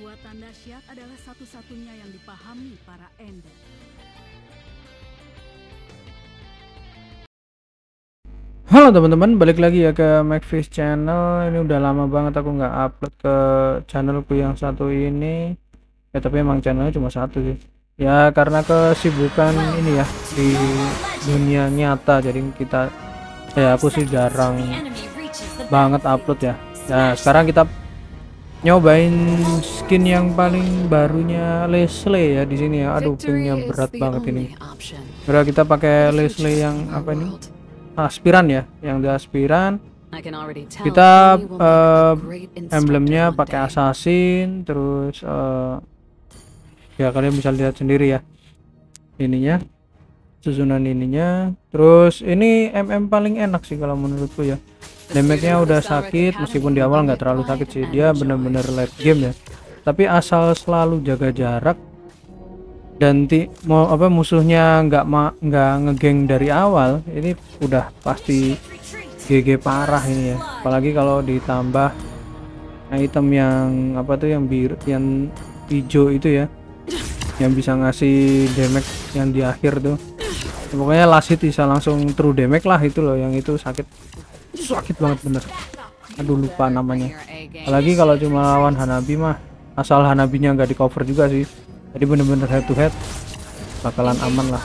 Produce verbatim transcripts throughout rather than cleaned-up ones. Kekuatan dahsyat adalah satu-satunya yang dipahami para Ender. Halo teman-teman, balik lagi ya ke M C F Z Channel. Ini udah lama banget aku nggak upload ke channelku yang satu ini. Ya tapi emang channelnya cuma satu sih. Ya karena kesibukan ini ya di dunia nyata. Jadi kita, ya aku sih jarang banget upload ya. Nah sekarang kita nyobain skin yang paling barunya Lesley ya di sini ya. Aduh, punya berat banget ini. Udah kita pakai Lesley yang apa ini? Aspiran ya, yang di aspiran. Kita uh, emblemnya pakai Assassin, terus uh, ya kalian bisa lihat sendiri ya. Ininya, susunan ininya. Terus ini M M paling enak sih kalau menurutku ya. Damage-nya udah sakit, meskipun di awal nggak terlalu sakit sih, dia bener-bener late game ya. Tapi asal selalu jaga jarak dan ti mau apa musuhnya nggak nggak ngegeng dari awal, ini udah pasti G G parah ini ya. Apalagi kalau ditambah item yang apa tuh yang biru, yang hijau itu ya, yang bisa ngasih damage yang di akhir tuh. Ya, pokoknya last hit bisa langsung true damage lah, itu loh yang itu sakit. Sakit banget bener. Aduh, lupa namanya. Apalagi kalau cuma lawan Hanabi mah, asal Hanabinya nggak di cover juga sih. Jadi bener-bener head to head bakalan aman lah.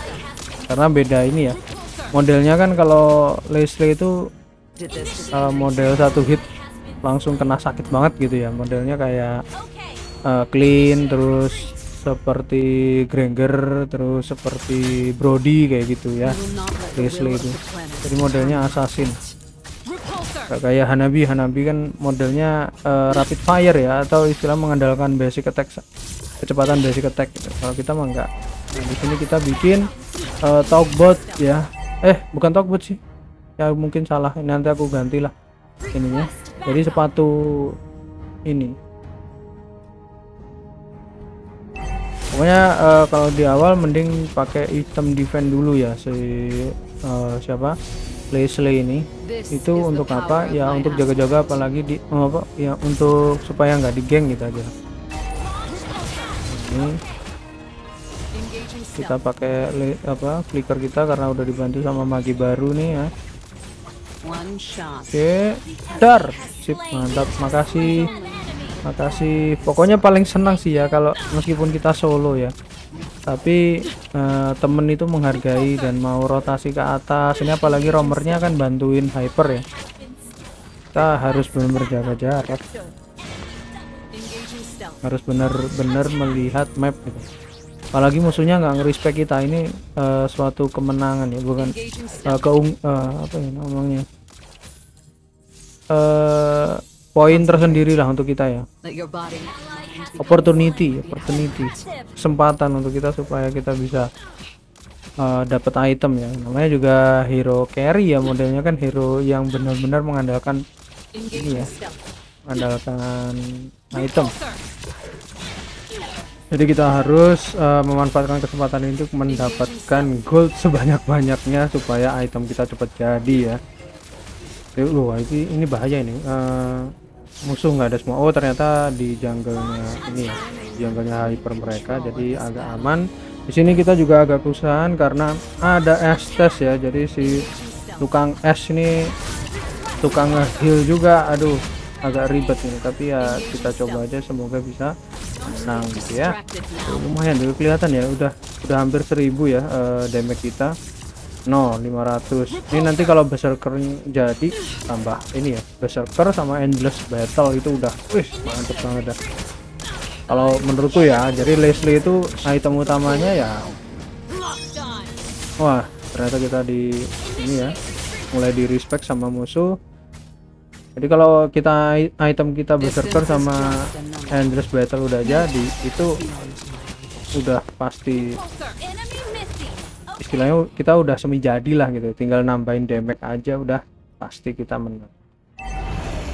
Karena beda ini ya. Modelnya kan kalau Lesley itu uh, model satu hit langsung kena sakit banget gitu ya. Modelnya kayak uh, clean, terus seperti Granger, terus seperti Brody kayak gitu ya. Lesley itu. Jadi modelnya Assassin. Kayak Hanabi, Hanabi kan modelnya uh, rapid fire ya, atau istilah mengandalkan basic attack, kecepatan basic attack. Gitu. Kalau kita mah enggak. Nah, di sini kita bikin uh, talkbot ya. Eh, bukan talkbot sih. Ya mungkin salah. Nanti aku gantilah ininya. Jadi sepatu ini. Pokoknya uh, kalau di awal mending pakai item defense dulu ya si uh, siapa? Lesley ini itu untuk apa ya, untuk jaga-jaga apalagi di oh, apa ya, untuk supaya nggak digeng gitu aja. Ini kita pakai apa flicker kita karena udah dibantu sama magi baru nih ya. Oke, dar sip, mantap, makasih makasih. Pokoknya paling senang sih ya kalau meskipun kita solo ya, tapi uh, temen itu menghargai dan mau rotasi ke atas. Ini apalagi romernya kan bantuin hyper ya, kita harus benar-benar jaga jarak, harus benar-benar melihat map gitu. Apalagi musuhnya nggak ngerespek kita, ini uh, suatu kemenangan ya, bukan uh, keung uh, apa ya namanya uh, poin tersendiri lah untuk kita ya. Opportunity, opportunity, kesempatan untuk kita supaya kita bisa uh, dapat item ya. Namanya juga hero carry ya, modelnya kan hero yang benar-benar mengandalkan ini ya, mengandalkan item. Jadi kita harus uh, memanfaatkan kesempatan itu mendapatkan gold sebanyak-banyaknya supaya item kita cepat jadi ya. Jadi, wah, ini, ini bahaya ini. Uh, musuh nggak ada semua. Oh ternyata di jungle-nya ini ya, jungle-nya hyper mereka, jadi agak aman. Di sini kita juga agak kusahan karena ada Estes ya, jadi si tukang es ini tukang heal juga. Aduh, agak ribet ini, tapi ya kita coba aja, semoga bisa menang gitu ya. Lumayan dulu kelihatan ya, udah udah hampir seribu ya uh, damage kita. No, lima ratus. Ini nanti kalau berserker jadi tambah ini ya, berserker sama endless battle itu udah wih mantep banget dah kalau menurutku ya. Jadi Lesley itu item utamanya ya, wah ternyata kita di ini ya, mulai di respect sama musuh. Jadi kalau kita item kita berserker sama endless battle udah jadi, itu udah pasti istilahnya kita udah semi jadilah gitu, tinggal nambahin damage aja udah pasti kita menang.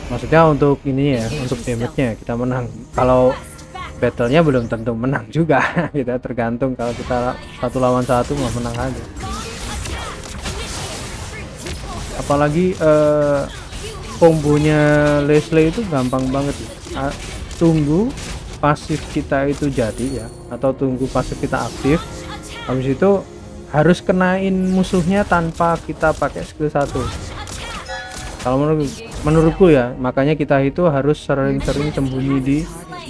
Maksudnya untuk ini ya, untuk damage-nya kita menang. Kalau battle-nya belum tentu menang juga kita tergantung, kalau kita satu lawan satu mau menang aja. Apalagi eh, kombonya Lesley itu gampang banget ya. Tunggu pasif kita itu jadi ya, atau tunggu pasif kita aktif, habis itu harus kenain musuhnya tanpa kita pakai skill satu. Kalau menurut menurutku ya, makanya kita itu harus sering-sering sembunyi di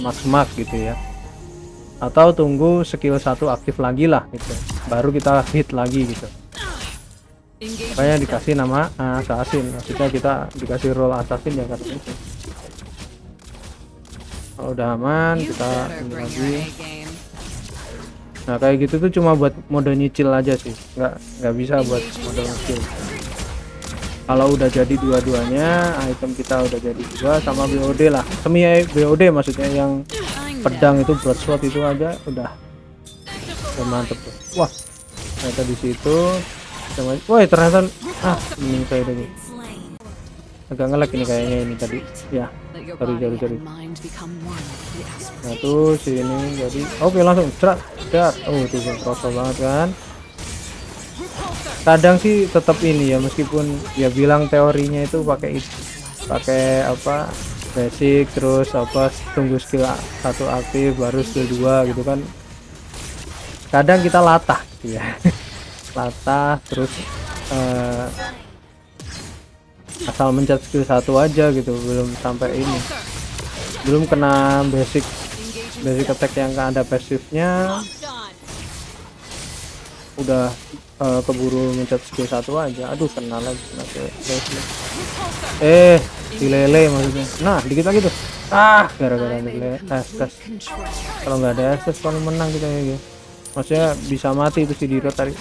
semak-semak gitu ya, atau tunggu skill satu aktif lagi lah gitu, baru kita hit lagi gitu. Makanya dikasih nama Assassin, maksudnya kita dikasih role Assassin ya karena itu. Kalau udah aman kita ini lagi. Nah kayak gitu tuh cuma buat mode nyicil aja sih, nggak nggak bisa buat mode nyicil. Kalau udah jadi dua-duanya, item kita udah jadi dua sama B O D lah, semi B O D maksudnya, yang pedang itu broadsword itu aja udah, udah mantep tuh. Wah ternyata di situ. Woi ternyata ah ini kayak tadi agak ngelag ini kayaknya ini tadi ya, baru jari jari. Nah tuh sini jadi oke okay, langsung cerak cerak. Oh tuh terasa banget kan. Kadang sih tetap ini ya, meskipun ya bilang teorinya itu pakai pakai apa basic terus apa tunggu skill satu aktif baru skill dua gitu kan, kadang kita latah gitu ya. Latah terus uh, asal mencet skill satu aja gitu, belum sampai ini, belum kena basic basic attack yang ada pasifnya udah uh, keburu mencet skill satu aja. Aduh kena lagi, kena Lesley. Eh dilele maksudnya. Nah dikit lagi tuh, ah gara-gara dilele Estes. Kalau nggak ada Estes kalau menang kita gitu, maksudnya bisa mati itu si Diro tadi.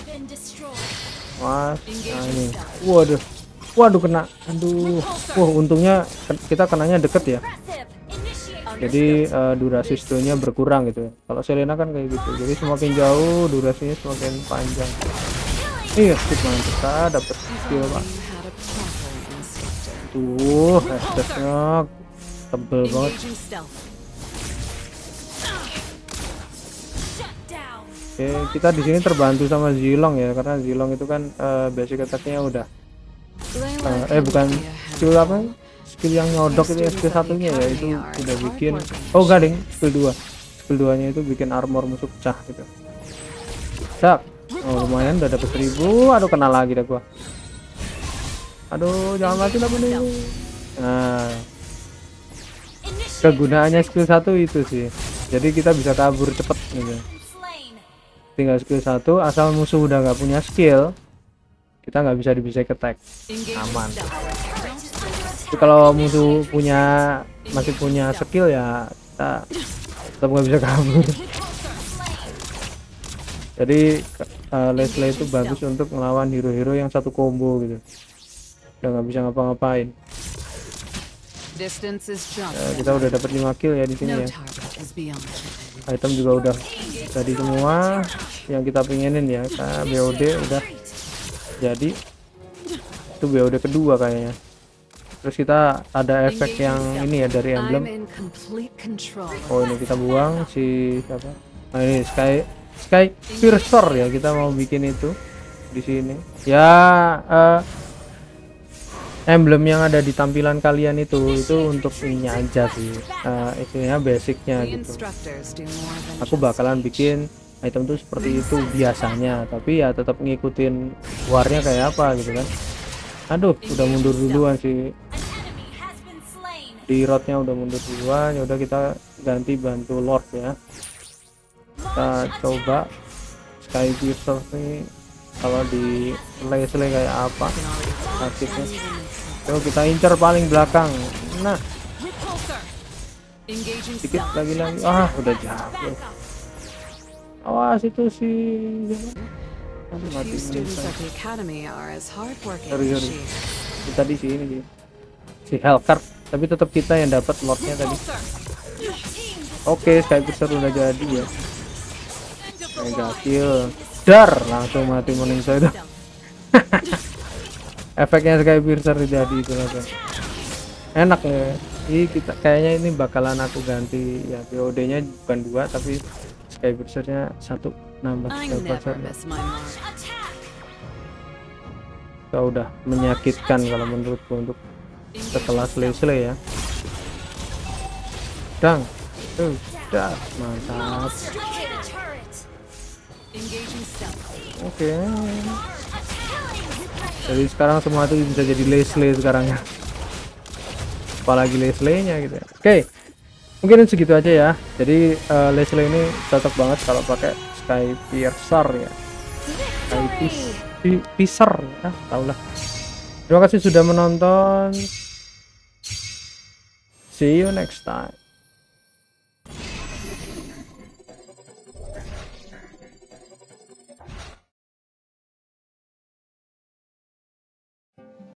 Wah, nah ini. Waduh. Waduh kena. Aduh. Wah, untungnya kita kenanya deket ya. Jadi uh, durasi stun-nya berkurang gitu ya. Kalau Selena kan kayak gitu. Jadi semakin jauh durasinya semakin panjang. Iya, skip banget kita dapat skill, Pak. Tuh, hashtag-nya tebel banget. Oke, kita di sini terbantu sama Zilong ya, karena Zilong itu kan uh, basic attack-nya udah uh, eh bukan skill apa? Skill yang nyodok itu skill satunya ya, itu udah bikin oh gading skill dua. Skill dua-nya itu bikin armor musuh pecah gitu. Sak. Oh, lumayan udah dapat seribu. Aduh kena lagi dah gua. Aduh, jangan mati lah bener. Nah. Kegunaannya skill satu itu sih. Jadi kita bisa kabur cepet gitu. Tinggal skill satu, asal musuh udah nggak punya skill, kita nggak bisa dibisai ketek, aman. Tapi kalau musuh punya masih punya skill ya kita tetap nggak bisa kabur. Jadi uh, Lesley itu bagus untuk melawan hero-hero yang satu combo gitu, udah nggak bisa ngapa-ngapain. Ya, kita udah dapat lima kill ya di sini ya. Item juga udah jadi semua yang kita pengenin ya. Nah, B O D udah jadi, itu B O D kedua kayaknya. Terus kita ada efek yang ini ya dari emblem. Oh ini kita buang si siapa? Nah ini Sky Sky Piercer ya, kita mau bikin itu di sini ya. Uh, emblem yang ada di tampilan kalian itu itu untuk ininya aja sih, uh, isinya basicnya gitu. Aku bakalan bikin item tuh seperti itu biasanya, tapi ya tetap ngikutin warnya kayak apa gitu kan. Aduh udah mundur duluan sih, di roadnya udah mundur duluan. Ya udah kita ganti bantu Lord ya, kita coba Sky Piercer nih kalau di Lesley kayak apa aktifnya. Coba kita incer paling belakang. Nah sedikit lagi lagi ah udah jauh. Awas itu sih mati. Sorry, sorry. Kita di sini sih si Helcurt, tapi tetap kita yang dapat lordnya tadi. Oke Sky Piercer udah jadi ya, negatif dar langsung mati meningso itu. Efeknya Sky Piercer jadi itu langsung enak ya. Ini kita kayaknya ini bakalan aku ganti ya, B O D nya bukan dua tapi Sky Piercer nya satu, nambah Sky Piercer. Kita udah menyakitkan kalau menurutku untuk setelah Lesley ya. Dang tuh. Udah, mantap. Oke. Okay. Jadi sekarang semua itu bisa jadi Lesley sekarang ya. Apalagi Lesley-nya gitu ya. Oke. Okay. Mungkin segitu aja ya. Jadi uh, Lesley ini cocok banget kalau pakai Sky Piercer ya. Sky Piercer ya, tahulah. Terima kasih sudah menonton. See you next time.